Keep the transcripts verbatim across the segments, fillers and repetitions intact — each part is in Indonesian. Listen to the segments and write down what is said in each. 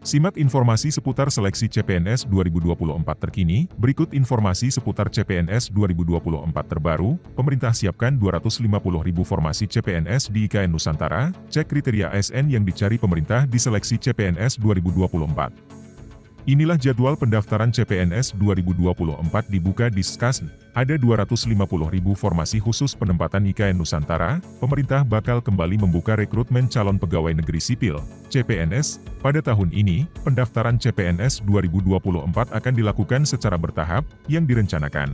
Simak informasi seputar seleksi C P N S dua ribu dua puluh empat terkini, berikut informasi seputar C P N S dua ribu dua puluh empat terbaru. Pemerintah siapkan dua ratus lima puluh ribu formasi C P N S di I K N Nusantara, cek kriteria A S N yang dicari pemerintah di seleksi C P N S dua ribu dua puluh empat. Inilah jadwal pendaftaran C P N S dua ribu dua puluh empat dibuka di S S C A S N. Ada dua ratus lima puluh ribu formasi khusus penempatan I K N Nusantara. Pemerintah bakal kembali membuka rekrutmen calon pegawai negeri sipil, C P N S. Pada tahun ini, pendaftaran C P N S dua ribu dua puluh empat akan dilakukan secara bertahap, yang direncanakan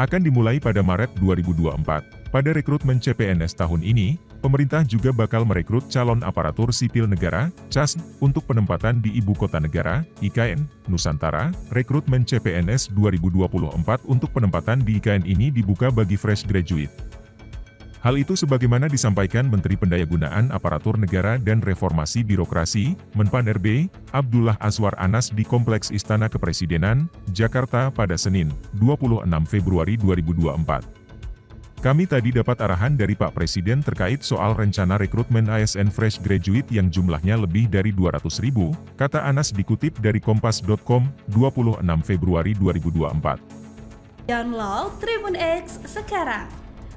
akan dimulai pada Maret dua ribu dua puluh empat. Pada rekrutmen C P N S tahun ini, pemerintah juga bakal merekrut calon aparatur sipil negara, C A S N, untuk penempatan di Ibu Kota Negara, I K N Nusantara. Rekrutmen C P N S dua ribu dua puluh empat untuk penempatan di I K N ini dibuka bagi fresh graduate. Hal itu sebagaimana disampaikan Menteri Pendayagunaan Aparatur Negara dan Reformasi Birokrasi, Menpan R B, Abdullah Azwar Anas di Kompleks Istana Kepresidenan, Jakarta pada Senin, dua puluh enam Februari dua ribu dua puluh empat. Kami tadi dapat arahan dari Pak Presiden terkait soal rencana rekrutmen A S N fresh graduate yang jumlahnya lebih dari dua ratus ribu, kata Anas dikutip dari Kompas dot com, dua puluh enam Februari dua ribu dua puluh empat. Download TribunX sekarang.